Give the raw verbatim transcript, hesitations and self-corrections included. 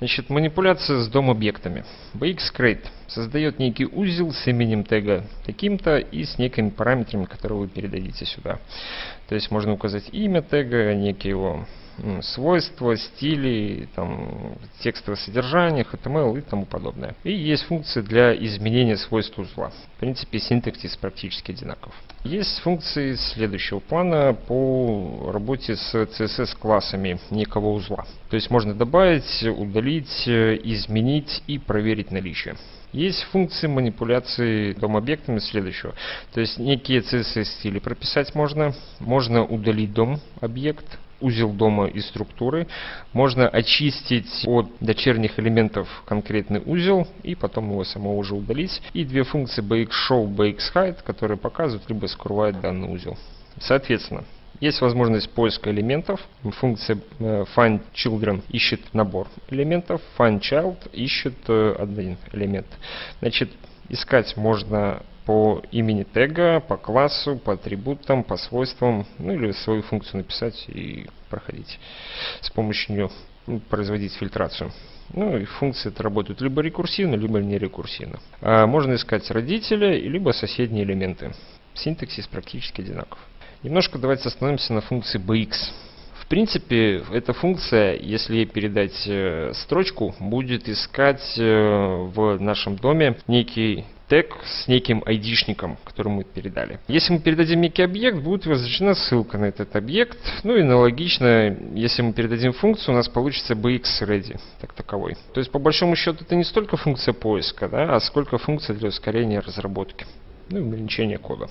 Значит, манипуляция с дом-объектами. BXCreate создает некий узел с именем тега таким-то и с некими параметрами, которые вы передадите сюда. То есть можно указать имя тега, некие его свойства, стили, там, текстовое содержание, эйч ти эм эл и тому подобное. И есть функции для изменения свойств узла. В принципе, синтаксис практически одинаков. Есть функции следующего плана по работе с си эс эс-классами некого узла. То есть можно добавить, удалить, изменить и проверить наличие. Есть функции манипуляции дом-объектами следующего. То есть некие си эс эс-стили прописать можно. Можно удалить дом-объект, узел дома и структуры. Можно очистить от дочерних элементов конкретный узел и потом его самого уже удалить. И две функции BXShow, BXHide, которые показывают либо скрывают данный узел. Соответственно, есть возможность поиска элементов. Функция FindChildren ищет набор элементов. FindChild ищет один элемент. Значит, искать можно по имени тега, по классу, по атрибутам, по свойствам, ну или свою функцию написать и проходить. С помощью нее производить фильтрацию. Ну и функции это работают либо рекурсивно, либо не рекурсивно. А можно искать родителя, либо соседние элементы. Синтаксис практически одинаков. Немножко давайте остановимся на функции би икс. В принципе, эта функция, если ей передать строчку, будет искать в нашем доме некий тег с неким айдишником, который мы передали. Если мы передадим некий объект, будет возвращена ссылка на этот объект. Ну и аналогично, если мы передадим функцию, у нас получится BXReady, так таковой. То есть, по большому счету, это не столько функция поиска, да, а сколько функция для ускорения разработки, ну и уменьшения кода.